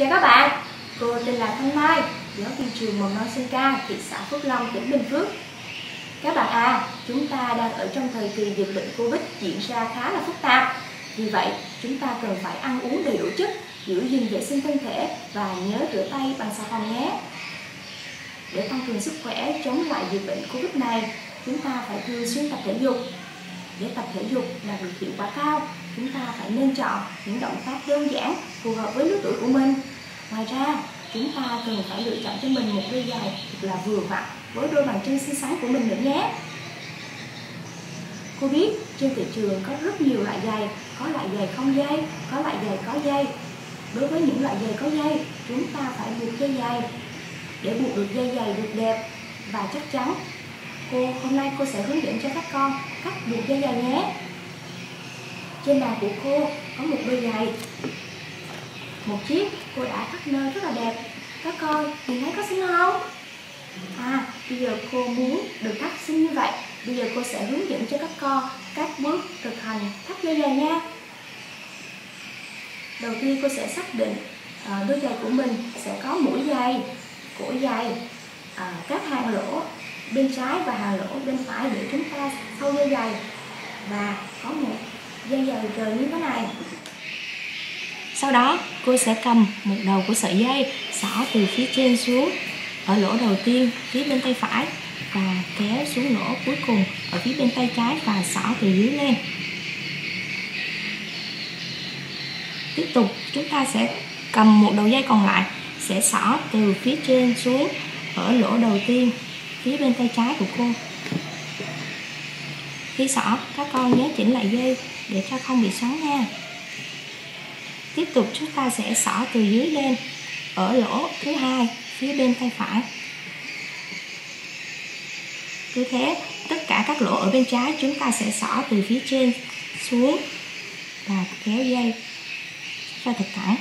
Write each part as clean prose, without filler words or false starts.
Chào các bạn, cô tên là Thanh Mai, giáo viên trường Mầm non Sinh Ca, thị xã Phước Long, tỉnh Bình Phước. Các bạn chúng ta đang ở trong thời kỳ dịch bệnh Covid diễn ra khá là phức tạp. Vì vậy, chúng ta cần phải ăn uống đầy đủ chất, giữ gìn vệ sinh thân thể và nhớ rửa tay bằng xà phòng nhé. Để tăng cường sức khỏe chống lại dịch bệnh Covid này, chúng ta phải thường xuyên tập thể dục. Để tập thể dục đạt được hiệu quả cao, chúng ta phải nên chọn những động tác đơn giản phù hợp với lứa tuổi của mình. Ngoài ra, chúng ta cần phải lựa chọn cho mình một đôi giày thật là vừa vặn với đôi bàn chân xinh xắn của mình nữa nhé. Cô biết trên thị trường có rất nhiều loại giày, có loại giày không dây, có loại giày có dây. Đối với những loại giày có dây, chúng ta phải buộc dây giày. Để buộc được dây giày được đẹp và chắc chắn, hôm nay cô sẽ hướng dẫn cho các con cách buộc dây giày nhé. Trên bàn của cô có một đôi giày, một chiếc cô đã thắt nơ rất là đẹp. Các con nhìn thấy có xinh không? Bây giờ cô muốn được thắt xinh như vậy. Bây giờ cô sẽ hướng dẫn cho các con các bước thực hành thắt dây giày nha. Đầu tiên cô sẽ xác định đôi giày của mình sẽ có mũi giày, cổ giày, các hàng lỗ bên trái và hàng lỗ bên phải để chúng ta thâu dây giày. Và có một dây giày rời như thế này. Sau đó cô sẽ cầm một đầu của sợi dây, xỏ từ phía trên xuống ở lỗ đầu tiên phía bên tay phải và kéo xuống lỗ cuối cùng ở phía bên tay trái và xỏ từ dưới lên. Tiếp tục chúng ta sẽ cầm một đầu dây còn lại, sẽ xỏ từ phía trên xuống ở lỗ đầu tiên phía bên tay trái của cô. Khi xỏ, các con nhớ chỉnh lại dây để cho không bị xoắn nha. Tiếp tục chúng ta sẽ xỏ từ dưới lên ở lỗ thứ hai phía bên tay phải. Cứ thế, tất cả các lỗ ở bên trái chúng ta sẽ xỏ từ phía trên xuống và kéo dây ra thật thẳng.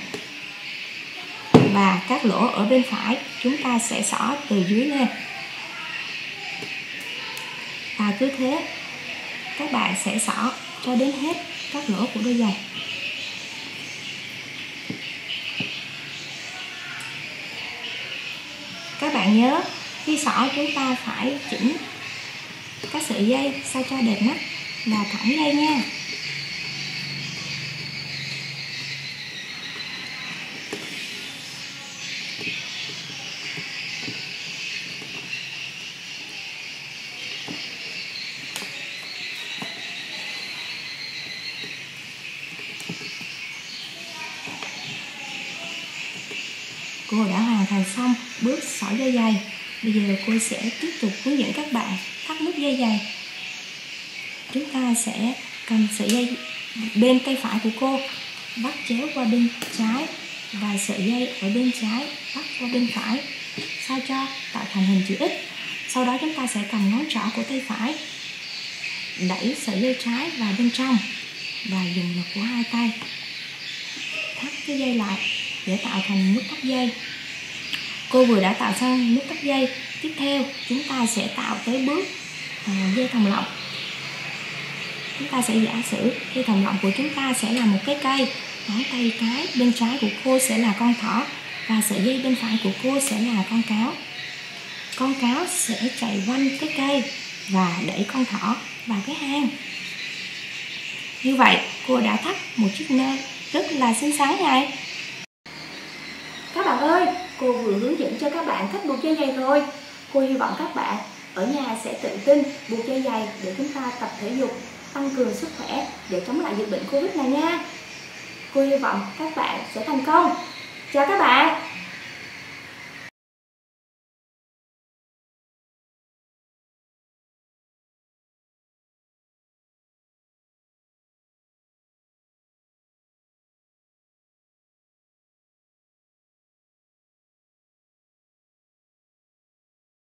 Và các lỗ ở bên phải chúng ta sẽ xỏ từ dưới lên. Và cứ thế, các bạn sẽ xỏ cho đến hết các lỗ của đôi giày. Các bạn nhớ, khi xỏ chúng ta phải chỉnh các sợi dây sao cho đẹp mắt và thẳng dây nha. Cô đã hoàn thành xong bước xỏ dây giày. Bây giờ cô sẽ tiếp tục hướng dẫn các bạn thắt nút dây giày. Chúng ta sẽ cầm sợi dây bên tay phải của cô, bắt chéo qua bên trái và sợi dây ở bên trái bắt qua bên phải, sao cho tạo thành hình chữ X. Sau đó chúng ta sẽ cầm ngón trỏ của tay phải, đẩy sợi dây trái vào bên trong và dùng lực của hai tay thắt cái dây lại để tạo thành nút thắt dây. Cô vừa đã tạo xong nút thắt dây. Tiếp theo chúng ta sẽ tạo tới bước dây thòng lọng. Chúng ta sẽ giả sử dây thòng lọng của chúng ta sẽ là một cái cây. Ngón tay cái bên trái của cô sẽ là con thỏ và sợi dây bên phải của cô sẽ là con cáo. Con cáo sẽ chạy quanh cái cây và đẩy con thỏ vào cái hang. Như vậy cô đã thắt một chiếc nơ rất là xinh xắn này. Các bạn ơi, cô vừa hướng dẫn cho các bạn cách buộc dây giày rồi. Cô hy vọng các bạn ở nhà sẽ tự tin buộc dây giày để chúng ta tập thể dục, tăng cường sức khỏe để chống lại dịch bệnh Covid này nha. Cô hy vọng các bạn sẽ thành công. Chào các bạn!